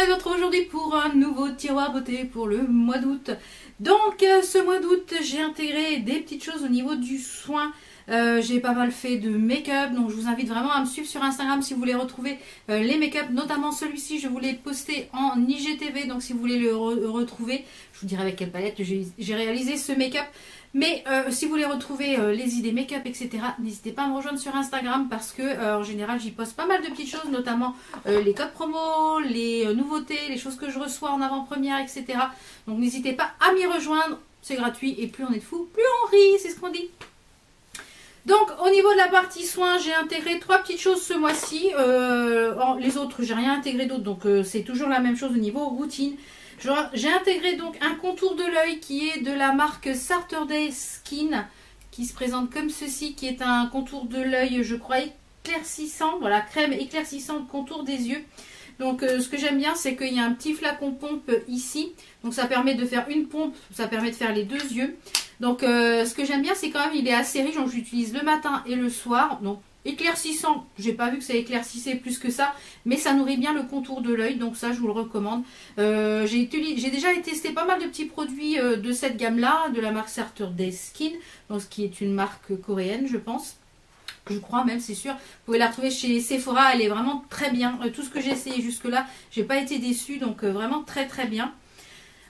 ravie de vous retrouver aujourd'hui pour un nouveau tiroir beauté pour le mois d'août. Donc ce mois d'août j'ai intégré des petites choses au niveau du soin. J'ai pas mal fait de make-up, donc je vous invite vraiment à me suivre sur Instagram si vous voulez retrouver les make-up, notamment celui-ci je vous l'ai posté en IGTV, donc si vous voulez le retrouver, je vous dirai avec quelle palette j'ai réalisé ce make-up. Mais si vous voulez retrouver les idées make-up, etc., n'hésitez pas à me rejoindre sur Instagram parce que en général j'y poste pas mal de petites choses, notamment les codes promo, les nouveautés, les choses que je reçois en avant-première, etc. Donc n'hésitez pas à m'y rejoindre, c'est gratuit et plus on est de fous, plus on rit, c'est ce qu'on dit. Donc au niveau de la partie soins, j'ai intégré trois petites choses ce mois-ci. Les autres, j'ai rien intégré d'autre, donc c'est toujours la même chose au niveau routine. J'ai intégré donc un contour de l'œil qui est de la marque Saturday Skin, qui se présente comme ceci, qui est un contour de l'œil, je crois, éclaircissant, voilà, crème éclaircissante contour des yeux. Donc ce que j'aime bien, c'est qu'il y a un petit flacon pompe ici, donc ça permet de faire une pompe, ça permet de faire les deux yeux. Donc ce que j'aime bien, c'est quand même il est assez riche, donc j'utilise le matin et le soir, donc éclaircissant, j'ai pas vu que ça éclaircissait plus que ça, mais ça nourrit bien le contour de l'œil, donc ça je vous le recommande. J'ai déjà testé pas mal de petits produits de cette gamme là, de la marque Saturday Skin, donc ce qui est une marque coréenne je pense, je crois même c'est sûr, vous pouvez la retrouver chez Sephora, elle est vraiment très bien, tout ce que j'ai essayé jusque là, j'ai pas été déçue, donc vraiment très très bien.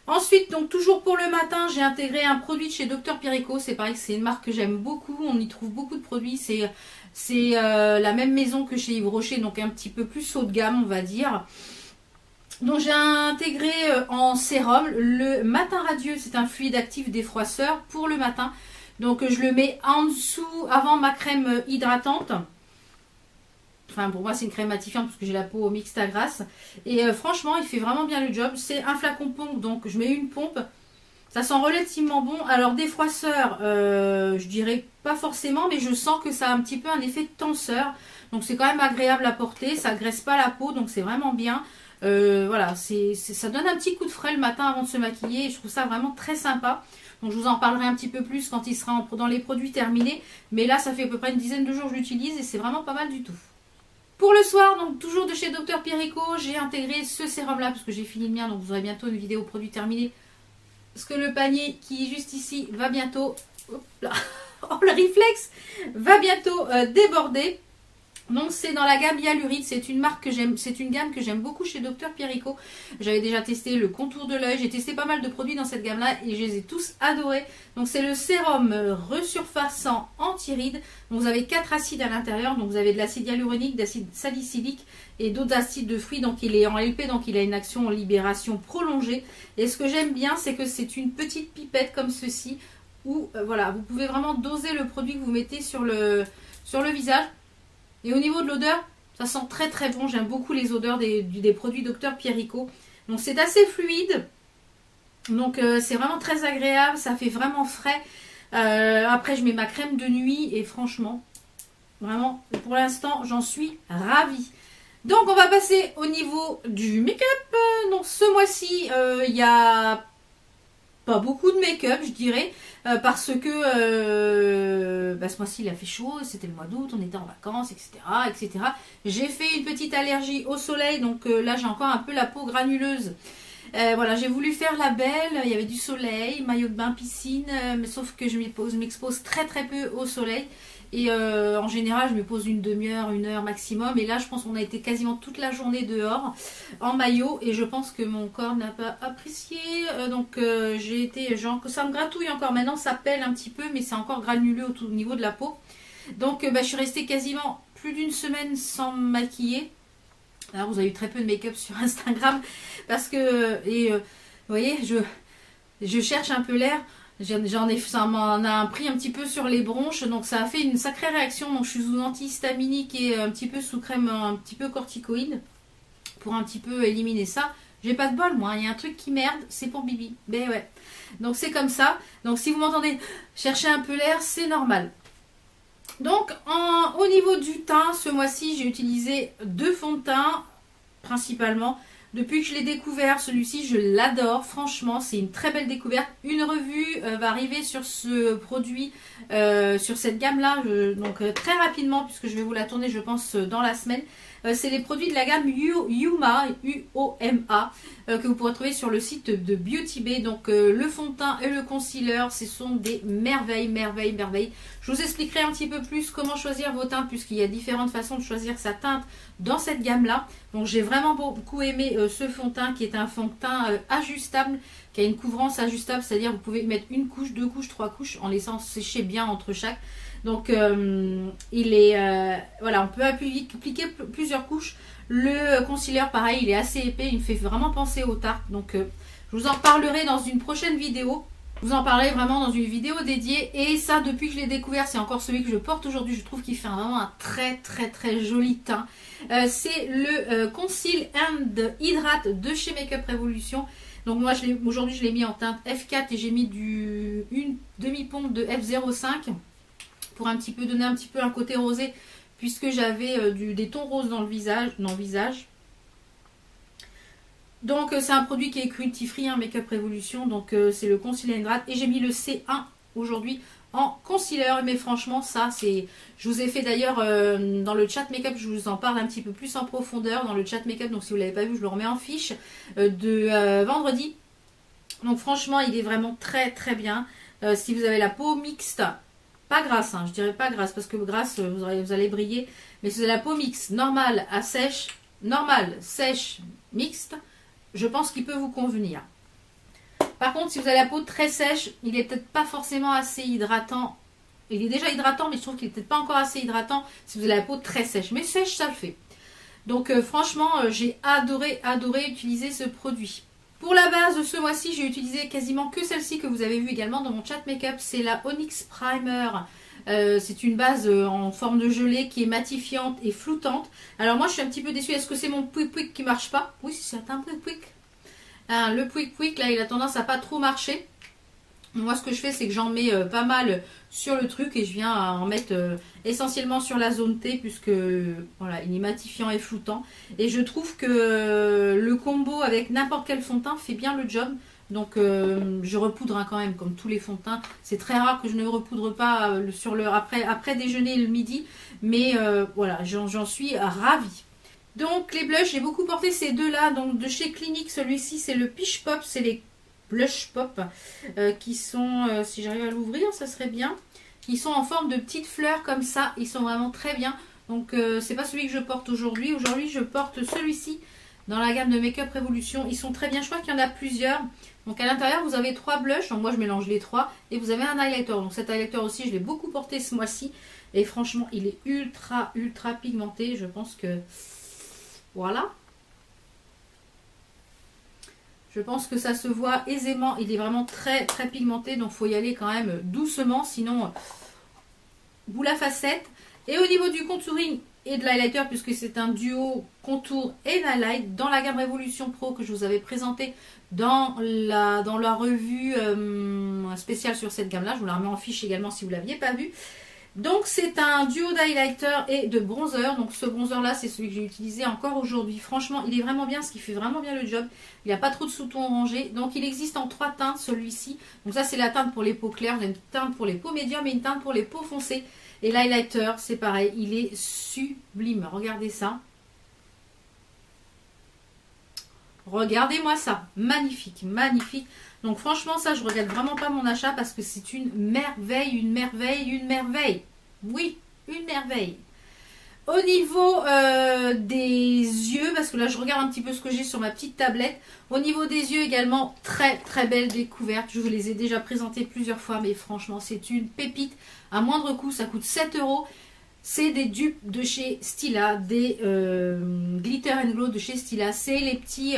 Ensuite, donc toujours pour le matin, j'ai intégré un produit de chez Dr Pierre Ricaud. C'est pareil, c'est une marque que j'aime beaucoup. On y trouve beaucoup de produits. C'est la même maison que chez Yves Rocher, donc un petit peu plus haut de gamme, on va dire. Donc j'ai intégré en sérum le matin radieux. C'est un fluide actif défroisseur pour le matin. Donc je le mets en dessous avant ma crème hydratante. Enfin pour moi c'est une crème matifiante parce que j'ai la peau mixte à grasse. Et franchement il fait vraiment bien le job. C'est un flacon pompe, donc je mets une pompe. Ça sent relativement bon. Alors défroisseur, je dirais pas forcément, mais je sens que ça a un petit peu un effet tenseur. Donc c'est quand même agréable à porter. Ça graisse pas la peau, donc c'est vraiment bien. Voilà, ça donne un petit coup de frais le matin avant de se maquiller. Et je trouve ça vraiment très sympa. Donc je vous en parlerai un petit peu plus quand il sera dans les produits terminés. Mais là ça fait à peu près une dizaine de jours que je l'utilise et c'est vraiment pas mal du tout. Pour le soir, donc toujours de chez Dr Pierre Ricaud, j'ai intégré ce sérum là parce que j'ai fini le mien, donc vous aurez bientôt une vidéo produit terminé. Parce que le panier qui est juste ici va bientôt, hop là, oh le réflexe, va bientôt déborder. Donc c'est dans la gamme Hyaluride, c'est une marque que j'aime, c'est une gamme que j'aime beaucoup chez Dr Pierre Ricaud. J'avais déjà testé le contour de l'œil, j'ai testé pas mal de produits dans cette gamme là et je les ai tous adorés. Donc c'est le sérum resurfaçant anti-rides. Vous avez 4 acides à l'intérieur, donc vous avez de l'acide hyaluronique, d'acide salicylique et d'autres acides de fruits. Donc il est en LP, donc il a une action en libération prolongée. Et ce que j'aime bien, c'est que c'est une petite pipette comme ceci où voilà, vous pouvez vraiment doser le produit que vous mettez sur le visage. Et au niveau de l'odeur, ça sent très très bon. J'aime beaucoup les odeurs des produits Dr Pierre Ricaud. Donc c'est assez fluide. Donc c'est vraiment très agréable. Ça fait vraiment frais. Après je mets ma crème de nuit. Et franchement, vraiment pour l'instant j'en suis ravie. Donc on va passer au niveau du make-up. Donc ce mois-ci il y a pas beaucoup de make-up je dirais. Parce que bah, ce mois-ci il a fait chaud, c'était le mois d'août, on était en vacances, etc. etc. J'ai fait une petite allergie au soleil, donc là j'ai encore un peu la peau granuleuse. Voilà, j'ai voulu faire la belle, il y avait du soleil, maillot de bain, piscine, mais sauf que je m'expose très très peu au soleil. Et en général je me pose une demi-heure, une heure maximum. Et là je pense qu'on a été quasiment toute la journée dehors en maillot. Et je pense que mon corps n'a pas apprécié. Donc j'ai été genre que ça me gratouille encore. Maintenant ça pèle un petit peu, mais c'est encore granuleux au niveau de la peau. Donc bah, je suis restée quasiment plus d'une semaine sans me maquiller. Alors vous avez eu très peu de make-up sur Instagram. Parce que vous voyez je cherche un peu l'air. Ça m'en a pris un petit peu sur les bronches, donc ça a fait une sacrée réaction. Donc je suis sous antihistaminique et un petit peu sous crème, un petit peu corticoïde pour un petit peu éliminer ça. J'ai pas de bol moi, il y a un truc qui merde, c'est pour Bibi. Ben ouais, donc c'est comme ça. Donc si vous m'entendez chercher un peu l'air, c'est normal. Donc au niveau du teint, ce mois-ci j'ai utilisé deux fonds de teint principalement. Depuis que je l'ai découvert, celui-ci, je l'adore. Franchement, c'est une très belle découverte. Une revue va arriver sur ce produit, sur cette gamme-là, donc très rapidement, puisque je vais vous la tourner, je pense, dans la semaine. c'est les produits de la gamme UOMA, que vous pourrez trouver sur le site de Beauty Bay. Donc le fond de teint et le concealer, ce sont des merveilles. Je vous expliquerai un petit peu plus comment choisir vos teintes, puisqu'il y a différentes façons de choisir sa teinte dans cette gamme là. Donc j'ai vraiment beaucoup aimé ce fond de teint qui est un fond de teint ajustable, qui a une couvrance ajustable, c'est-à-dire vous pouvez mettre une couche, deux couches, trois couches en laissant sécher bien entre chaque. Donc il est voilà, on peut appliquer plusieurs couches. Le concealer pareil, il est assez épais, il me fait vraiment penser aux tartes. Donc je vous en parlerai dans une prochaine vidéo. Je vous en parlerai vraiment dans une vidéo dédiée. Et ça, depuis que je l'ai découvert, c'est encore celui que je porte aujourd'hui. Je trouve qu'il fait vraiment un très joli teint. C'est le Conceal and Hydrate de chez Makeup Revolution. Donc moi aujourd'hui je l'ai mis en teinte F4 et j'ai mis une demi-pompe de F05 pour un petit peu donner un petit peu un côté rosé, puisque j'avais des tons roses dans le visage. Donc c'est un produit qui est cruelty free, hein, Makeup Revolution. Donc c'est le Concealer and Hydrate et j'ai mis le C1 aujourd'hui en concealer. Mais franchement ça c'est, je vous ai fait d'ailleurs dans le chat make-up, je vous en parle un petit peu plus en profondeur dans le chat make-up. Donc si vous ne l'avez pas vu, je le remets en fiche de vendredi. Donc franchement il est vraiment très bien. Si vous avez la peau mixte, pas grasse, hein, je dirais pas grasse parce que grasse vous allez briller. Mais si vous avez la peau mixte, normale à sèche, normale, sèche, mixte, je pense qu'il peut vous convenir. Par contre, si vous avez la peau très sèche, il n'est peut-être pas forcément assez hydratant. Il est déjà hydratant, mais je trouve qu'il n'est peut-être pas encore assez hydratant si vous avez la peau très sèche. Mais sèche, ça le fait. Donc franchement, j'ai adoré utiliser ce produit. Pour la base, ce mois-ci, j'ai utilisé quasiment que celle-ci que vous avez vue également dans mon chat make-up. C'est la Onyx Primer. C'est une base en forme de gelée qui est matifiante et floutante. Alors moi, je suis un petit peu déçue. Est-ce que c'est mon pouic-pouic qui marche pas? Oui, c'est un pouic-pouic. Hein, le pouic-pouic, là, il a tendance à pas trop marcher. Moi, ce que je fais, c'est que j'en mets pas mal sur le truc et je viens en mettre essentiellement sur la zone T, puisque voilà, il est matifiant et floutant. Et je trouve que le combo avec n'importe quel fond de teint fait bien le job. Donc je repoudre, hein, quand même, comme tous les fonds de teint. C'est très rare que je ne repoudre pas sur l'heure après déjeuner le midi. Mais voilà, j'en suis ravie. Donc les blushs, j'ai beaucoup porté ces deux-là. Donc de chez Clinique, celui-ci c'est le Peach Pop. C'est les blush pop qui sont, si j'arrive à l'ouvrir, ça serait bien. Ils sont en forme de petites fleurs comme ça. Ils sont vraiment très bien. Donc c'est pas celui que je porte aujourd'hui. Aujourd'hui je porte celui-ci dans la gamme de Makeup Revolution. Ils sont très bien. Je crois qu'il y en a plusieurs. Donc à l'intérieur vous avez trois blushs. Donc moi je mélange les trois. Et vous avez un highlighter. Donc cet highlighter aussi je l'ai beaucoup porté ce mois-ci. Et franchement il est ultra pigmenté. Je pense que voilà. Je pense que ça se voit aisément. Il est vraiment très pigmenté. Donc il faut y aller quand même doucement. Sinon, boule à facettes. Et au niveau du contouring et de l'highlighter, puisque c'est un duo contour et highlight, dans la gamme Révolution Pro que je vous avais présenté dans la revue spéciale sur cette gamme-là. Je vous la remets en fiche également si vous ne l'aviez pas vue. Donc c'est un duo d'highlighter et de bronzer. Donc ce bronzer là c'est celui que j'ai utilisé encore aujourd'hui. Franchement il est vraiment bien, ce qui fait vraiment bien le job. Il n'y a pas trop de sous-tons orangés. Donc il existe en trois teintes celui-ci. Donc ça c'est la teinte pour les peaux claires, une teinte pour les peaux médium et une teinte pour les peaux foncées. Et l'highlighter c'est pareil, il est sublime. Regardez ça. Regardez-moi ça, magnifique. Donc franchement ça je regrette vraiment pas mon achat parce que c'est une merveille, oui, une merveille. Au niveau des yeux, parce que là je regarde un petit peu ce que j'ai sur ma petite tablette. Au niveau des yeux également, très belle découverte. Je vous les ai déjà présentés plusieurs fois mais franchement c'est une pépite. À moindre coût, ça coûte 7 €. C'est des dupes de chez Stila, des Glitter and Glow de chez Stila. C'est les petits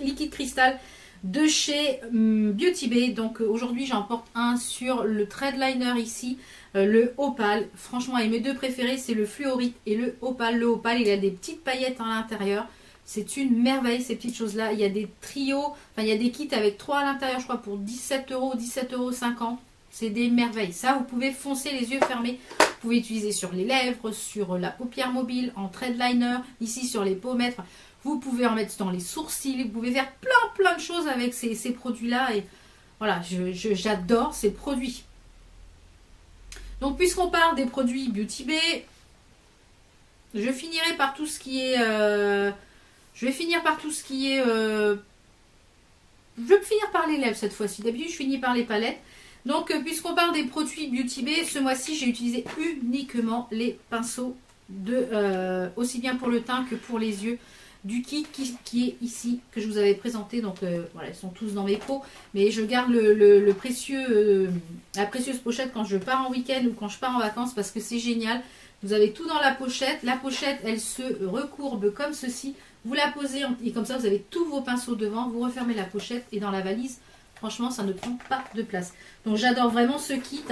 liquide cristal de chez Beauty Bay. Donc aujourd'hui j'en porte un sur le thread liner ici, le opale. Franchement et mes deux préférés c'est le fluorite et le opale. Le opale il a des petites paillettes à l'intérieur. C'est une merveille ces petites choses là. Il y a des trios, enfin il y a des kits avec 3 à l'intérieur je crois pour 17 €, 17,50 €. C'est des merveilles. Ça, vous pouvez foncer les yeux fermés. Vous pouvez utiliser sur les lèvres, sur la paupière mobile, en thread liner, ici sur les pommettes. Vous pouvez en mettre dans les sourcils. Vous pouvez faire plein de choses avec ces produits-là. Et voilà, j'adore ces produits. Donc, puisqu'on parle des produits Beauty Bay, Je finirai par tout ce qui est... Je vais finir par les lèvres cette fois-ci. D'habitude, je finis par les palettes. Donc, puisqu'on parle des produits Beauty Bay, ce mois-ci, j'ai utilisé uniquement les pinceaux, aussi bien pour le teint que pour les yeux, du kit qui est ici, que je vous avais présenté. Donc, voilà, ils sont tous dans mes pots. Mais je garde la précieuse pochette quand je pars en week-end ou quand je pars en vacances parce que c'est génial. Vous avez tout dans la pochette. La pochette, elle se recourbe comme ceci. Vous la posez et comme ça, vous avez tous vos pinceaux devant. Vous refermez la pochette et dans la valise, franchement, ça ne prend pas de place. Donc, j'adore vraiment ce kit.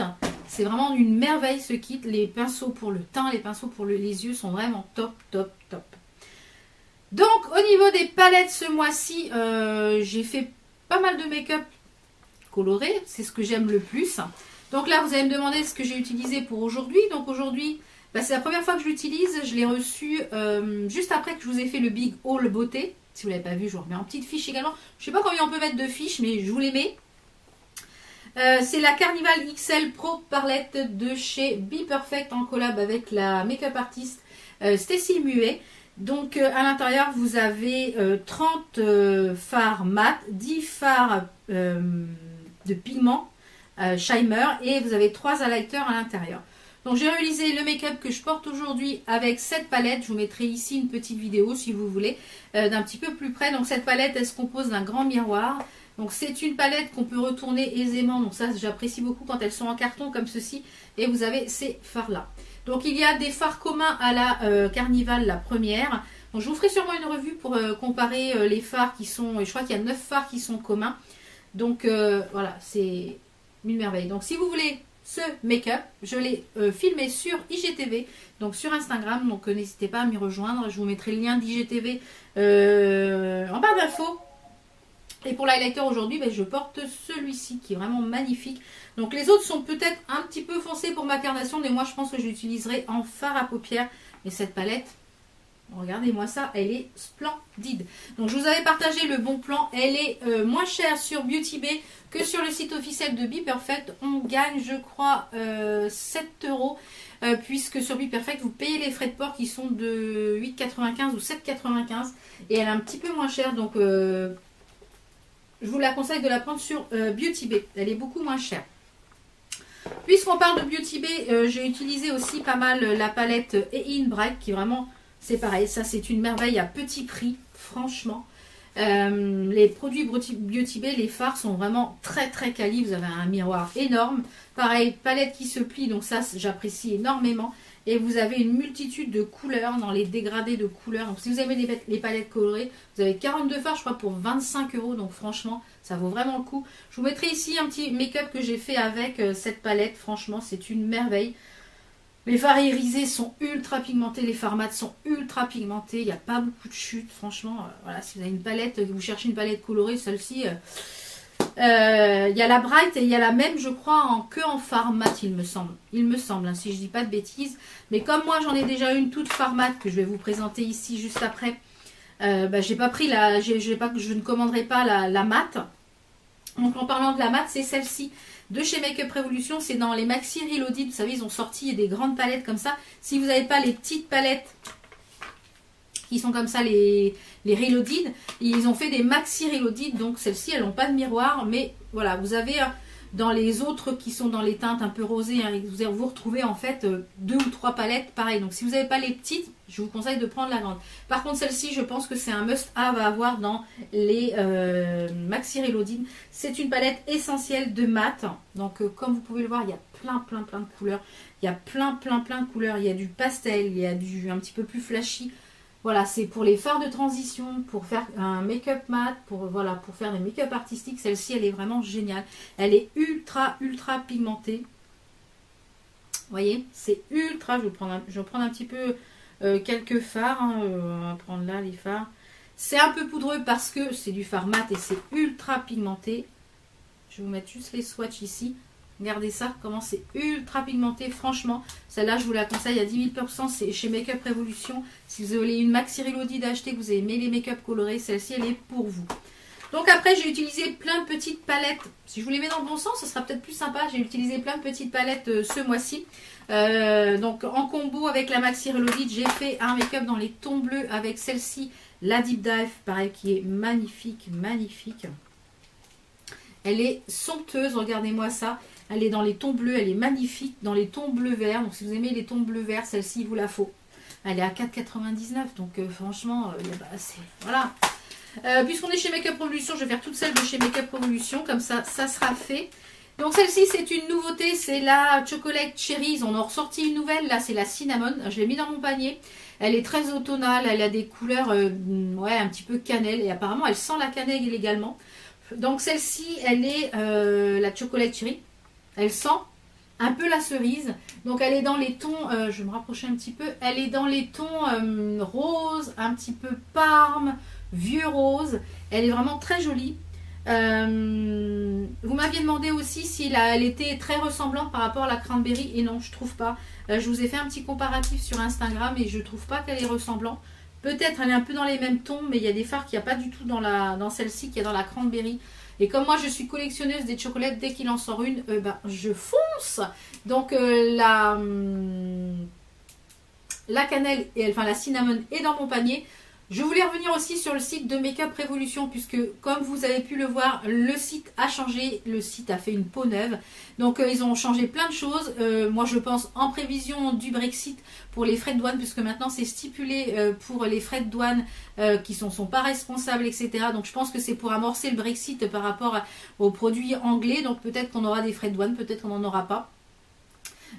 C'est vraiment une merveille ce kit. Les pinceaux pour le teint, les pinceaux pour les yeux sont vraiment top, top, top. Donc, au niveau des palettes, ce mois-ci, j'ai fait pas mal de make-up coloré. C'est ce que j'aime le plus. Donc là, vous allez me demander ce que j'ai utilisé pour aujourd'hui. Donc, aujourd'hui... Bah, c'est la première fois que je l'utilise, je l'ai reçu juste après que je vous ai fait le Big Haul Beauté. Si vous ne l'avez pas vu, je vous remets en petite fiche également. Je ne sais pas combien on peut mettre de fiches, mais je vous les mets. C'est la Carnival XL Pro Parlette de chez Be Perfect en collab avec la make-up artiste Stacy Muet. Donc à l'intérieur, vous avez 30 fards mat, 10 fards de pigments, shimmer, et vous avez 3 highlighters à l'intérieur. Donc j'ai réalisé le make-up que je porte aujourd'hui avec cette palette. Je vous mettrai ici une petite vidéo si vous voulez d'un petit peu plus près. Donc cette palette elle se compose d'un grand miroir. Donc c'est une palette qu'on peut retourner aisément. Donc ça j'apprécie beaucoup quand elles sont en carton comme ceci. Et vous avez ces fards là. Donc il y a des fards communs à la Carnival la première. Donc je vous ferai sûrement une revue pour comparer les fards qui sont... Je crois qu'il y a 9 fards qui sont communs. Donc voilà c'est une merveille. Donc si vous voulez... Ce make-up, je l'ai filmé sur IGTV, donc sur Instagram, donc n'hésitez pas à m'y rejoindre. Je vous mettrai le lien d'IGTV en barre d'infos. Et pour l'highlighter aujourd'hui, ben, je porte celui-ci qui est vraiment magnifique. Donc les autres sont peut-être un petit peu foncés pour ma carnation, mais moi je pense que je l'utiliserai en fard à paupières. Mais cette palette, regardez-moi ça, elle est splendide. Donc je vous avais partagé le bon plan. Elle est moins chère sur Beauty Bay que sur le site officiel de Be Perfect. On gagne je crois 7 euros, puisque sur Be Perfect vous payez les frais de port qui sont de 8,95 ou 7,95 et elle est un petit peu moins chère. Donc je vous la conseille de la prendre sur Beauty Bay. Elle est beaucoup moins chère. Puisqu'on parle de Beauty Bay, j'ai utilisé aussi pas mal la palette Eyn Bright qui est vraiment... C'est pareil, ça c'est une merveille à petit prix, franchement. Les produits Beauty Bay, les fards sont vraiment très très quali. Vous avez un miroir énorme. Pareil, palette qui se plie, donc ça j'apprécie énormément. Et vous avez une multitude de couleurs dans les dégradés de couleurs. Donc si vous aimez les palettes colorées, vous avez 42 fards je crois pour 25 euros. Donc franchement, ça vaut vraiment le coup. Je vous mettrai ici un petit make-up que j'ai fait avec cette palette. Franchement, c'est une merveille. Les fards irisés sont ultra pigmentés, les fards mat sont ultra pigmentés, il n'y a pas beaucoup de chutes, franchement, voilà, si vous avez une palette, vous cherchez une palette colorée, celle-ci, il y a la Bright et il y a la même, je crois, en fard mat, il me semble, hein, si je ne dis pas de bêtises, mais comme moi, j'en ai déjà une toute fard mat, que je vais vous présenter ici juste après, bah, j'ai pas pris la, je ne commanderai pas la mat, donc en parlant de la mat, c'est celle-ci, de chez Makeup Revolution, c'est dans les Maxi Reloaded. Vous savez, ils ont sorti des grandes palettes comme ça. Si vous n'avez pas les petites palettes qui sont comme ça, les Reloaded, ils ont fait des Maxi Reloaded. Donc, celles-ci, elles n'ont pas de miroir. Mais voilà, vous avez dans les autres qui sont dans les teintes un peu rosées, hein, vous retrouvez en fait 2 ou 3 palettes pareil. Donc, si vous n'avez pas les petites, je vous conseille de prendre la grande. Par contre, celle-ci, je pense que c'est un must-have à avoir dans les Maxi Reloaded. C'est une palette essentielle de mat. Donc, comme vous pouvez le voir, il y a plein de couleurs. Il y a plein de couleurs. Il y a du pastel, il y a du un petit peu plus flashy. Voilà, c'est pour les fards de transition, pour faire un make-up mat, pour faire des make-up artistiques. Celle-ci, elle est vraiment géniale. Elle est ultra pigmentée. Vous voyez, c'est ultra... Je vais prendre un petit peu... quelques fards, hein, on va prendre là les fards. C'est un peu poudreux parce que c'est du fard mat et c'est ultra pigmenté. Je vais vous mettre juste les swatchs ici. Regardez ça, comment c'est ultra pigmenté. Franchement, celle-là, je vous la conseille à 10 000%. C'est chez Makeup Revolution. Si vous avez une Maxi Reloaded à acheter, que vous aimez les make-up colorés, celle-ci, elle est pour vous. Donc après j'ai utilisé plein de petites palettes. Si je vous les mets dans le bon sens, ça sera peut-être plus sympa. J'ai utilisé plein de petites palettes ce mois-ci. Donc en combo avec la Maxi Reloaded, j'ai fait un make-up dans les tons bleus avec celle-ci, la Deep Dive, pareil, qui est magnifique, magnifique. Elle est somptueuse, regardez-moi ça. Elle est dans les tons bleus, elle est magnifique dans les tons bleu vert. Donc si vous aimez les tons bleu vert, celle-ci il vous la faut. Elle est à 4,99€, donc franchement, voilà. Puisqu'on est chez Makeup Revolution, je vais faire toutes celles de chez Makeup Revolution, comme ça, ça sera fait. Donc celle-ci, c'est une nouveauté, c'est la Chocolate Cherries. On en ressortit une nouvelle, là c'est la Cinnamon, je l'ai mis dans mon panier. Elle est très automnale, elle a des couleurs ouais, un petit peu cannelle, et apparemment elle sent la cannelle également. Donc celle-ci, elle est la Chocolate Cherry, elle sent un peu la cerise. Donc elle est dans les tons, je vais me rapprocher un petit peu, elle est dans les tons rose, un petit peu parme, vieux rose. Elle est vraiment très jolie. Vous m'aviez demandé aussi si elle était très ressemblante par rapport à la Cranberry, et non, je trouve pas. Je vous ai fait un petit comparatif sur Instagram et je trouve pas qu'elle est ressemblante. Peut-être elle est un peu dans les mêmes tons, mais il y a des fards qu'il n'y a pas du tout dans celle-ci, qu'il y a dans la Cranberry. Et comme moi je suis collectionneuse des chocolates, dès qu'il en sort une, je fonce. Donc la cannelle, enfin la cinnamon est dans mon panier. Je voulais revenir aussi sur le site de Makeup Revolution, puisque comme vous avez pu le voir, le site a changé, le site a fait une peau neuve. Donc ils ont changé plein de choses, moi je pense en prévision du Brexit pour les frais de douane, puisque maintenant c'est stipulé pour les frais de douane qui ne sont pas responsables, etc. Donc je pense que c'est pour amorcer le Brexit par rapport aux produits anglais, donc peut-être qu'on aura des frais de douane, peut-être qu'on n'en aura pas.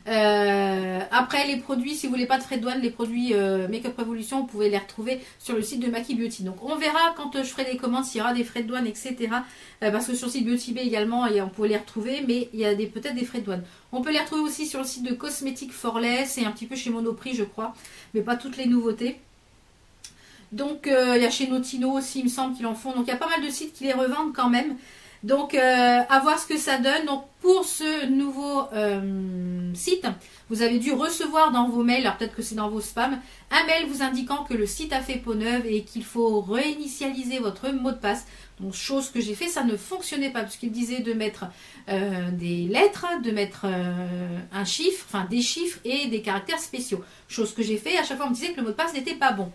Après les produits, si vous voulez pas de frais de douane, les produits Makeup Revolution, vous pouvez les retrouver sur le site de Maki Beauty. Donc on verra quand je ferai des commandes s'il y aura des frais de douane, etc. Parce que sur le site Beauty Bay également, on pouvait les retrouver, mais il y a peut-être des frais de douane. On peut les retrouver aussi sur le site de Cosmetic Forless et un petit peu chez Monoprix, je crois, mais pas toutes les nouveautés. Donc il y a chez Notino aussi, il me semble qu'ils en font. Donc il y a pas mal de sites qui les revendent quand même. Donc à voir ce que ça donne. Donc pour ce nouveau site, vous avez dû recevoir dans vos mails, alors peut-être que c'est dans vos spams, un mail vous indiquant que le site a fait peau neuve et qu'il faut réinitialiser votre mot de passe. Donc chose que j'ai fait, ça ne fonctionnait pas, puisqu'il disait de mettre des lettres, de mettre un chiffre, enfin des chiffres et des caractères spéciaux. Chose que j'ai fait, à chaque fois on me disait que le mot de passe n'était pas bon.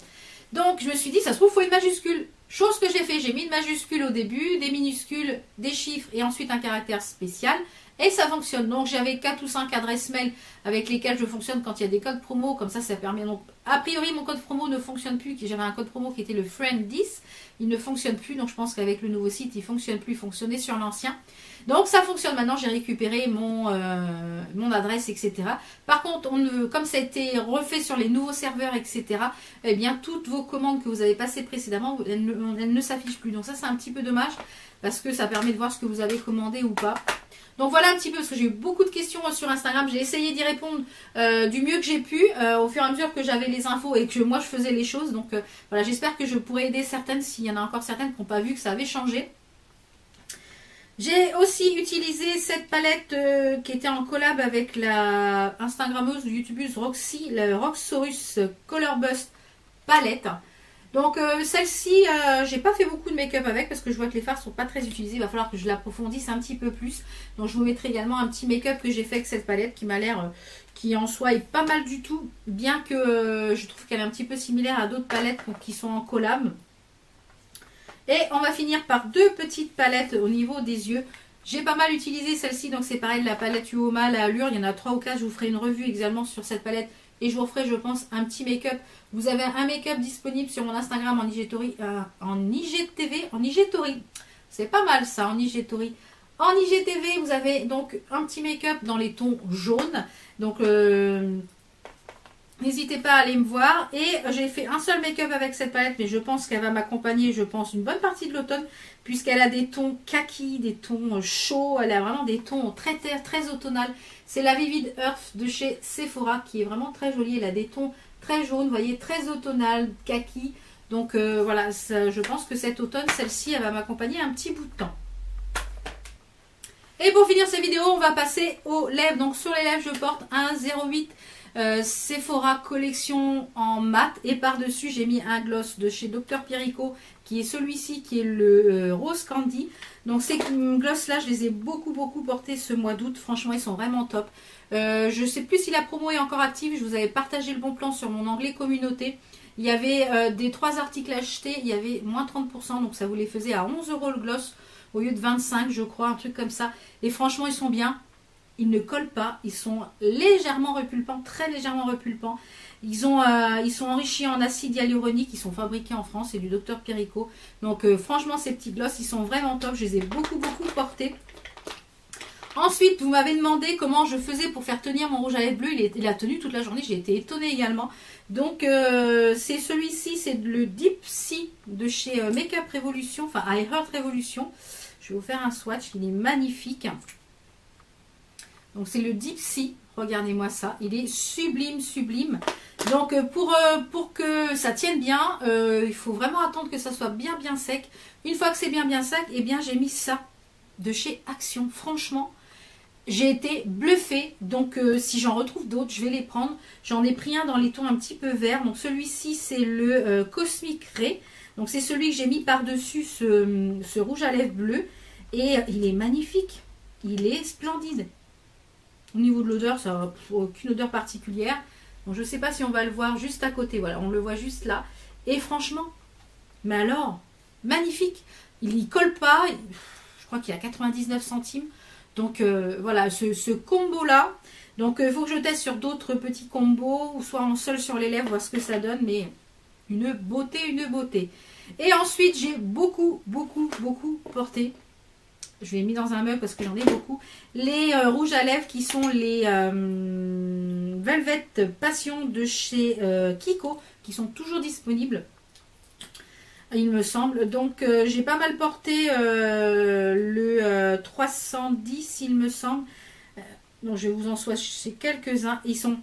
Donc je me suis dit, ça se trouve, il faut une majuscule. Chose que j'ai fait, j'ai mis une majuscule au début, des minuscules, des chiffres et ensuite un caractère spécial. Et ça fonctionne. Donc j'avais 4 ou 5 adresses mail avec lesquelles je fonctionne quand il y a des codes promo. Comme ça, ça permet. Donc a priori, mon code promo ne fonctionne plus. J'avais un code promo qui était le Friend 10. Il ne fonctionne plus. Donc je pense qu'avec le nouveau site, il ne fonctionne plus. Il fonctionnait sur l'ancien. Donc ça fonctionne maintenant. J'ai récupéré mon adresse, etc. Par contre, comme ça a été refait sur les nouveaux serveurs, etc. Eh bien, toutes vos commandes que vous avez passées précédemment, elles ne s'affichent plus. Donc ça, c'est un petit peu dommage, parce que ça permet de voir ce que vous avez commandé ou pas. Donc voilà un petit peu, parce que j'ai eu beaucoup de questions sur Instagram. J'ai essayé d'y répondre du mieux que j'ai pu au fur et à mesure que j'avais les infos et que moi je faisais les choses. Donc voilà, j'espère que je pourrai aider certaines, s'il y en a encore certaines qui n'ont pas vu que ça avait changé. J'ai aussi utilisé cette palette qui était en collab avec la Instagrammeuse, YouTubeuse Roxy, la Roxxsaurus Color Bust Palette. Donc celle-ci, j'ai pas fait beaucoup de make-up avec, parce que je vois que les fards sont pas très utilisés. Il va falloir que je l'approfondisse un petit peu plus. Donc je vous mettrai également un petit make-up que j'ai fait avec cette palette, qui m'a l'air, qui en soi est pas mal du tout. Bien que je trouve qu'elle est un petit peu similaire à d'autres palettes qui sont en collab. Et on va finir par deux petites palettes au niveau des yeux. J'ai pas mal utilisé celle-ci, donc c'est pareil, la palette UOMA, la Allure. Il y en a 3 ou 4, je vous ferai une revue également sur cette palette. Et je vous ferai, je pense, un petit make-up. Vous avez un make-up disponible sur mon Instagram en IGTV. C'est pas mal ça, en IGTV. En IGTV, vous avez donc un petit make-up dans les tons jaunes. Donc, n'hésitez pas à aller me voir. Et j'ai fait un seul make-up avec cette palette, mais je pense qu'elle va m'accompagner, je pense, une bonne partie de l'automne, puisqu'elle a des tons kaki, des tons chauds. Elle a vraiment des tons très terre, très automnales. C'est la Vivid Earth de chez Sephora, qui est vraiment très jolie. Elle a des tons très jaunes, vous voyez, très automnales, kaki. Donc voilà, ça, je pense que cet automne, celle-ci, elle va m'accompagner un petit bout de temps. Et Et pour finir cette vidéo, on va passer aux lèvres. Donc sur les lèvres, je porte un 08 Sephora collection en mat. Et par-dessus, j'ai mis un gloss de chez Dr Pierre Ricaud, qui est celui-ci, qui est le Rose Candy. Donc ces gloss-là, je les ai beaucoup portés ce mois d'août. Franchement, ils sont vraiment top. Je sais plus si la promo est encore active. Je vous avais partagé le bon plan sur mon onglet communauté. Il y avait des 3 articles achetés, il y avait moins 30%, donc ça vous les faisait à 11 € le gloss au lieu de 25, je crois, un truc comme ça. Et franchement, ils sont bien, ils ne collent pas, ils sont légèrement repulpants, très légèrement repulpants. Ils sont enrichis en acide hyaluronique, ils sont fabriqués en France, c'est du Dr Pierre Ricaud. Donc franchement, ces petits gloss, ils sont vraiment top, je les ai beaucoup portés. Ensuite, vous m'avez demandé comment je faisais pour faire tenir mon rouge à lèvres bleu. Il a tenu toute la journée, j'ai été étonnée également. Donc, c'est celui-ci, c'est le Deep Sea de chez Makeup Revolution, enfin iHeart Revolution. Je vais vous faire un swatch, il est magnifique. Donc, c'est le Deep Sea, regardez-moi ça, il est sublime. Donc, pour que ça tienne bien, il faut vraiment attendre que ça soit bien sec. Une fois que c'est bien sec, eh bien, j'ai mis ça de chez Action, franchement. J'ai été bluffée, donc si j'en retrouve d'autres, je vais les prendre. J'en ai pris un dans les tons un petit peu verts. Donc celui-ci, c'est le Cosmic Ray. Donc c'est celui que j'ai mis par-dessus ce rouge à lèvres bleu. Et il est magnifique. Il est splendide. Au niveau de l'odeur, ça n'a aucune odeur particulière. Bon, je ne sais pas si on va le voir juste à côté. Voilà, on le voit juste là. Et franchement, mais alors, magnifique. Il n'y colle pas. Je crois qu'il y a 99 centimes. Donc voilà, ce combo là. Donc il faut que je teste sur d'autres petits combos, ou soit en seul sur les lèvres, voir ce que ça donne. Mais une beauté, une beauté. Et ensuite j'ai beaucoup porté. Je l'ai mis dans un mug parce que j'en ai beaucoup. Les rouges à lèvres qui sont les Velvet Passion de chez Kiko, qui sont toujours disponibles, il me semble. Donc j'ai pas mal porté le 310, il me semble. Donc je vais vous en swatcher quelques-uns. Ils sont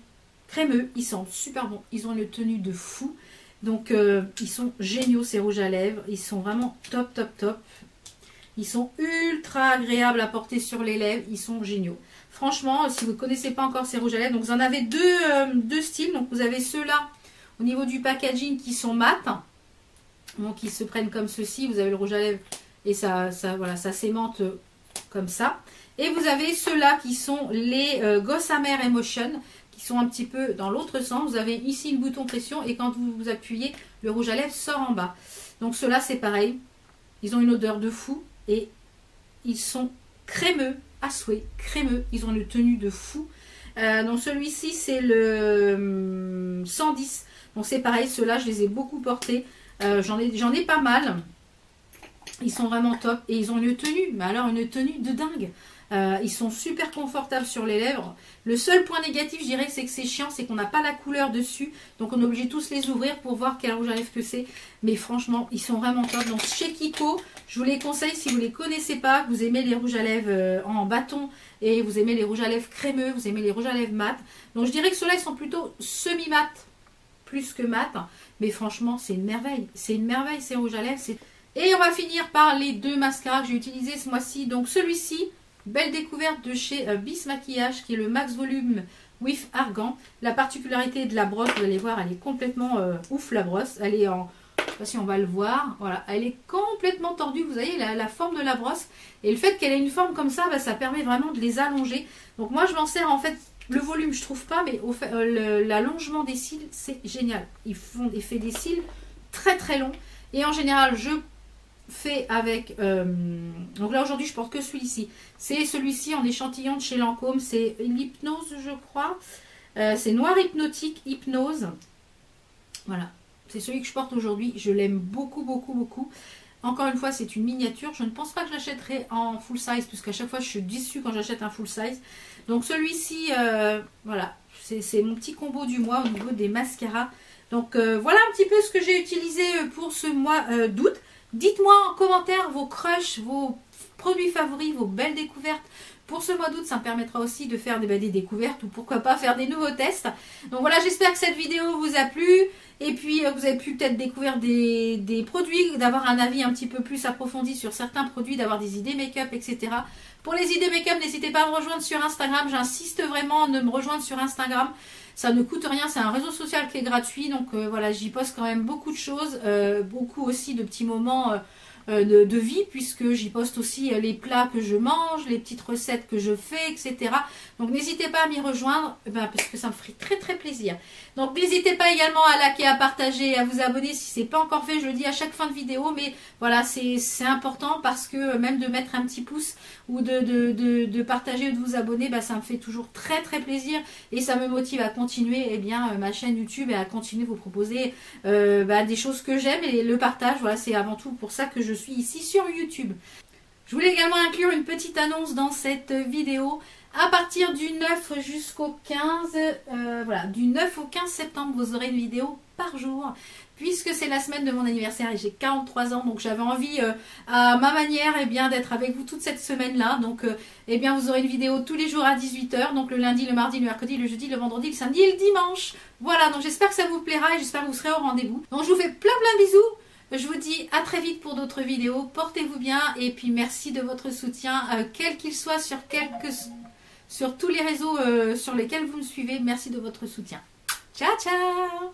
crémeux, ils sont super bons, ils ont une tenue de fou. Donc ils sont géniaux, ces rouges à lèvres, ils sont vraiment top. Ils sont ultra agréables à porter sur les lèvres, ils sont géniaux. Franchement, si vous ne connaissez pas encore ces rouges à lèvres, donc vous en avez deux styles. Donc vous avez ceux-là au niveau du packaging qui sont mat. Donc ils se prennent comme ceci, vous avez le rouge à lèvres et ça voilà, ça s'aimante comme ça. Et vous avez ceux-là qui sont les Gossamer Emotion, qui sont un petit peu dans l'autre sens. Vous avez ici le bouton pression et quand vous appuyez, le rouge à lèvres sort en bas. Donc ceux-là, c'est pareil, ils ont une odeur de fou et ils sont crémeux, à souhait, crémeux. Ils ont une tenue de fou. Donc celui-ci, c'est le 110. Donc c'est pareil, ceux-là, je les ai beaucoup portés. J'en ai pas mal, ils sont vraiment top et ils ont une tenue, mais alors une tenue de dingue. Ils sont super confortables sur les lèvres. Le seul point négatif, je dirais, c'est que c'est chiant, c'est qu'on n'a pas la couleur dessus, donc on est obligé de tous les ouvrir pour voir quel rouge à lèvres que c'est. Mais franchement, ils sont vraiment top. Donc chez Kiko, je vous les conseille si vous ne les connaissez pas, que vous aimez les rouges à lèvres en bâton et vous aimez les rouges à lèvres crémeux, vous aimez les rouges à lèvres mat. Donc je dirais que ceux-là, ils sont plutôt semi-mat plus que mat, mais franchement c'est une merveille, ces rouges à lèvres. Et on va finir par les deux mascaras que j'ai utilisés ce mois-ci. Donc celui-ci, belle découverte de chez Bis Maquillage, qui est le Max Volume with Argan. La particularité de la brosse, vous allez voir, elle est complètement ouf, la brosse, elle est en, je sais pas si on va le voir, voilà, elle est complètement tordue, vous voyez la forme de la brosse, et le fait qu'elle ait une forme comme ça, bah, ça permet vraiment de les allonger. Donc moi je m'en sers en fait. Le volume, je trouve pas, mais l'allongement des cils, c'est génial. Ils font des faits des cils très longs. Et en général, je fais avec... donc là, aujourd'hui, je porte que celui-ci. C'est celui-ci en échantillon de chez Lancôme. C'est l'hypnose, je crois. C'est noir hypnotique, hypnose. Voilà. C'est celui que je porte aujourd'hui. Je l'aime beaucoup. Encore une fois, c'est une miniature. Je ne pense pas que je l'achèterai en full size, puisqu'à chaque fois, je suis déçue quand j'achète un full size. Donc celui-ci, voilà, c'est mon petit combo du mois au niveau des mascaras. Donc voilà un petit peu ce que j'ai utilisé pour ce mois d'août. Dites-moi en commentaire vos crushs, vos produits favoris, vos belles découvertes. Pour ce mois d'août, ça me permettra aussi de faire des découvertes ou pourquoi pas faire des nouveaux tests. Donc voilà, j'espère que cette vidéo vous a plu. Et puis vous avez pu peut-être découvrir des produits, d'avoir un avis un petit peu plus approfondi sur certains produits, d'avoir des idées make-up, etc. Pour les idées make-up, n'hésitez pas à me rejoindre sur Instagram. J'insiste vraiment de me rejoindre sur Instagram. Ça ne coûte rien, c'est un réseau social qui est gratuit. Donc voilà, j'y poste quand même beaucoup de choses, beaucoup aussi de petits moments de vie, puisque j'y poste aussi les plats que je mange, les petites recettes que je fais, etc. Donc n'hésitez pas à m'y rejoindre, parce que ça me ferait très très plaisir. Donc n'hésitez pas également à liker, à partager, à vous abonner si ce n'est pas encore fait, je le dis à chaque fin de vidéo, mais voilà, c'est important, parce que même de mettre un petit pouce ou de partager ou de vous abonner, ça me fait toujours très très plaisir et ça me motive à continuer ma chaîne YouTube et à continuer de vous proposer des choses que j'aime, et le partage, voilà, c'est avant tout pour ça que je suis ici sur YouTube. Je voulais également inclure une petite annonce dans cette vidéo. À partir du 9 jusqu'au 15, voilà, du 9 au 15 septembre, vous aurez une vidéo par jour, puisque c'est la semaine de mon anniversaire et j'ai 43 ans, donc j'avais envie à ma manière d'être avec vous toute cette semaine là. Donc vous aurez une vidéo tous les jours à 18 h, donc le lundi, le mardi, le mercredi, le jeudi, le vendredi, le samedi et le dimanche. Voilà, donc j'espère que ça vous plaira et j'espère que vous serez au rendez-vous. Donc je vous fais plein de bisous. Je vous dis à très vite pour d'autres vidéos, portez-vous bien et puis merci de votre soutien, quel qu'il soit, sur tous les réseaux sur lesquels vous me suivez, merci de votre soutien. Ciao ciao!